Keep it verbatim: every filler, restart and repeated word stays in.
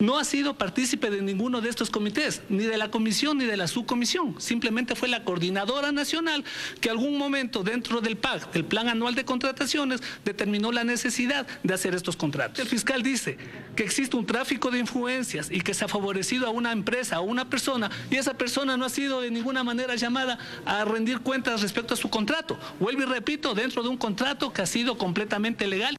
No ha sido partícipe de ninguno de estos comités, ni de la comisión ni de la subcomisión. Simplemente fue la coordinadora nacional que algún momento dentro del P A C, el Plan Anual de Contrataciones, determinó la necesidad de hacer estos contratos. El fiscal dice que existe un tráfico de influencias y que se ha favorecido a una empresa, a una persona, y esa persona no ha sido de ninguna manera llamada a rendir cuentas respecto a su contrato. Vuelvo y repito, dentro de un contrato que ha sido completamente legal